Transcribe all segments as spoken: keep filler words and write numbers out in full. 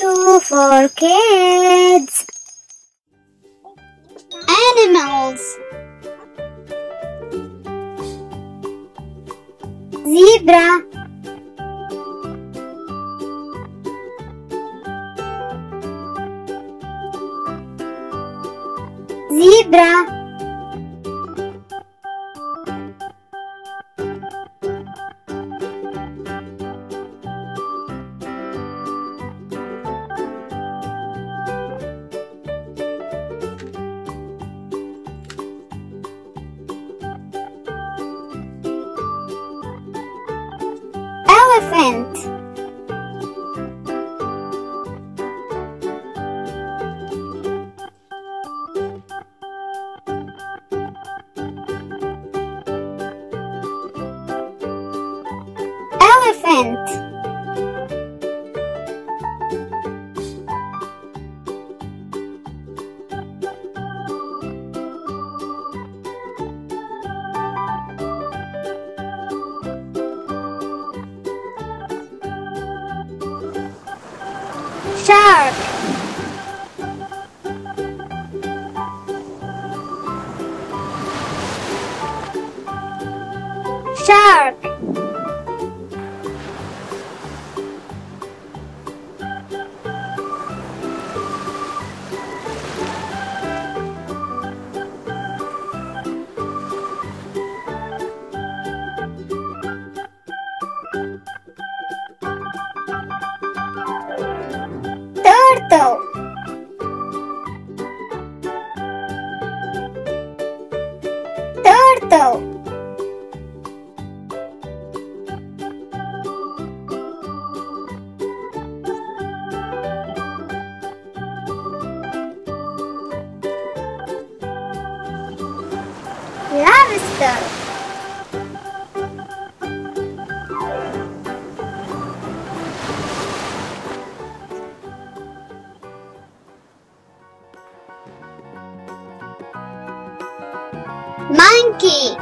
show for kids. Animals. Zebra. Zebra. Elephant. Elephant. Shark. Shark. Turtle. Turtle. Lobster. Monkey.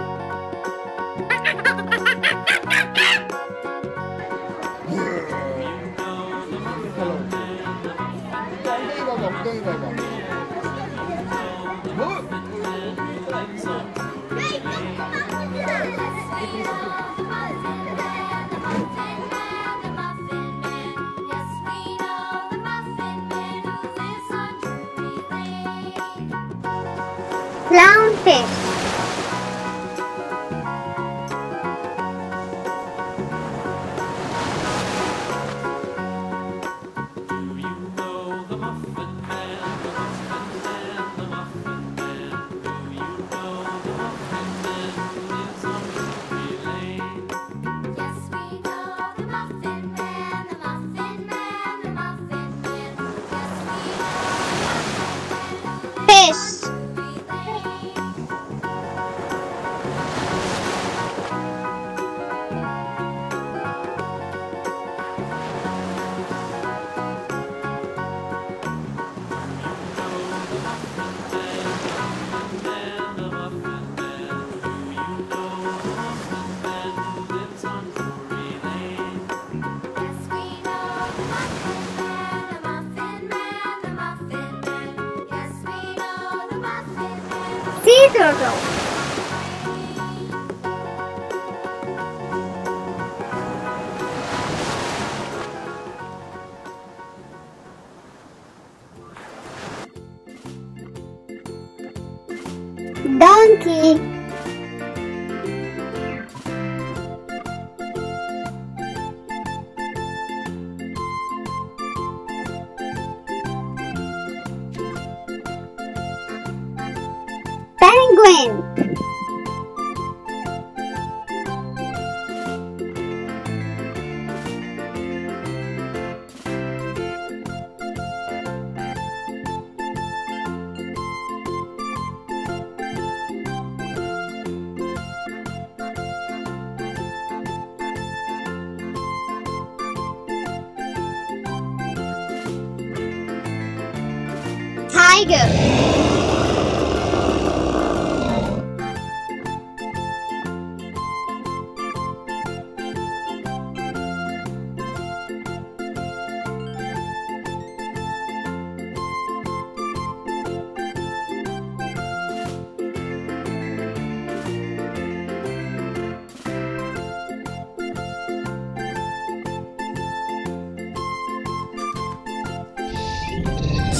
Clownfish. Sea turtle. Donkey. Penguin. Tiger.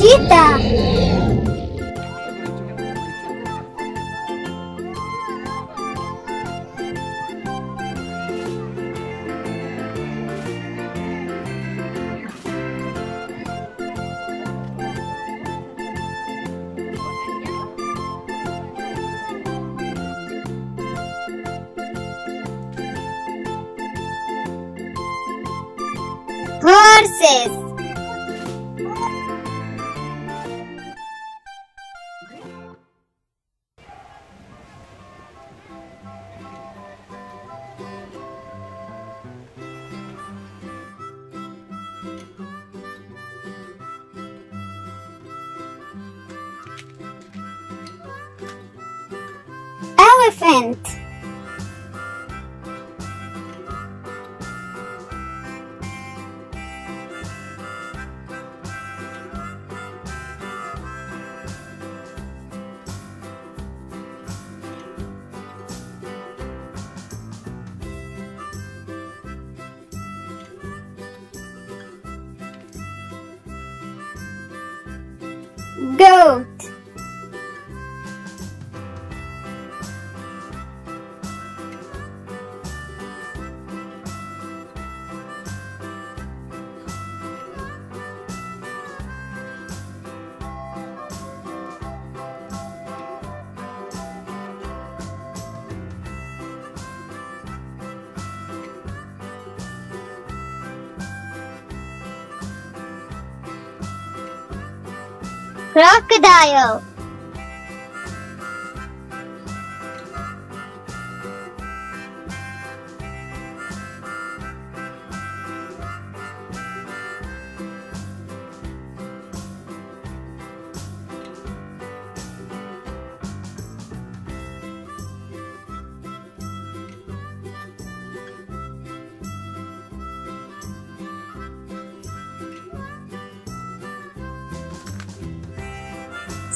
Тита! Horses. Elephant. Goat. Crocodile.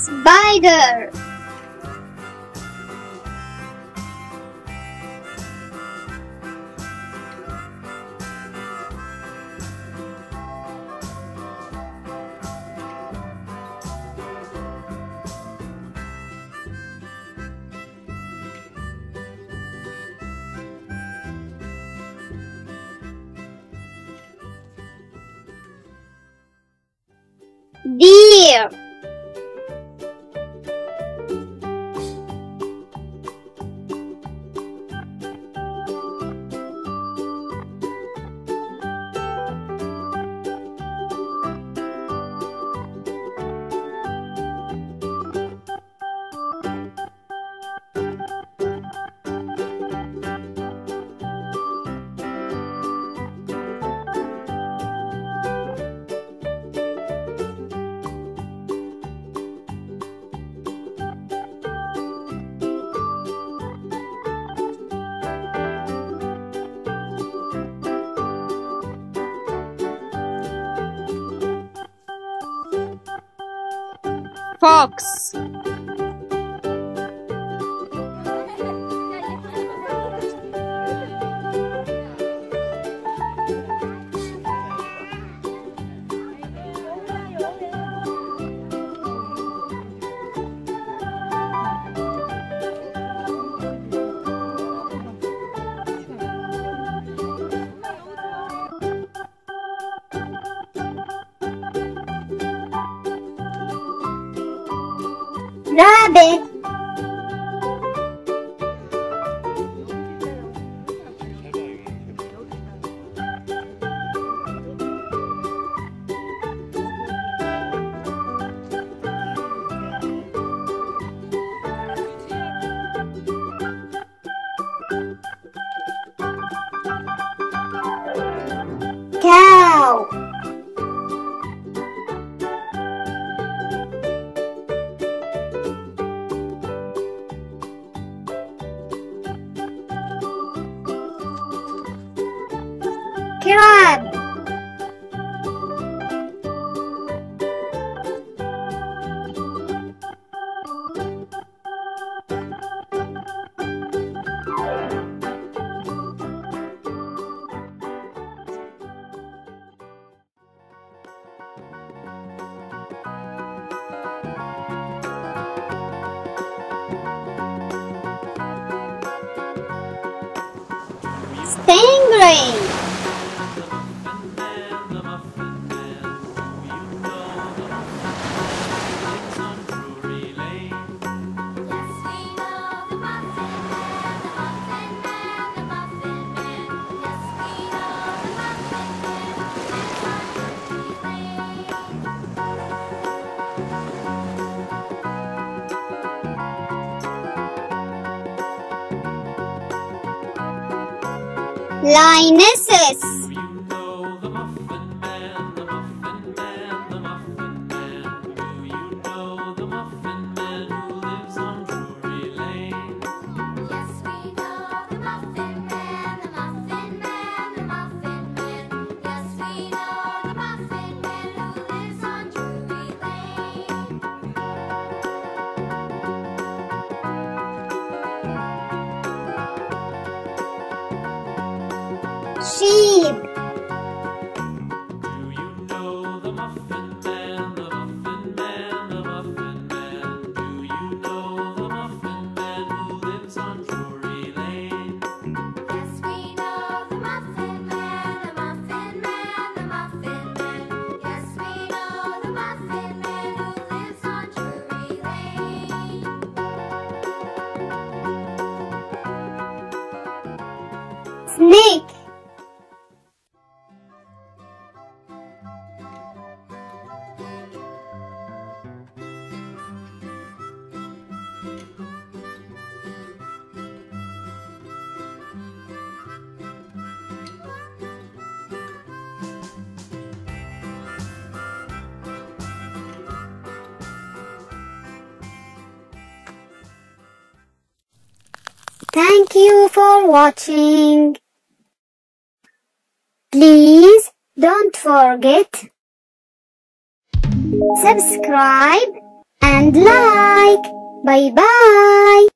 Spider. Deer. Fox. Rabbit. Cow. train. Lionesses. Sheep. Snake. Thank you for watching. Please don't forget subscribe and like. Bye bye.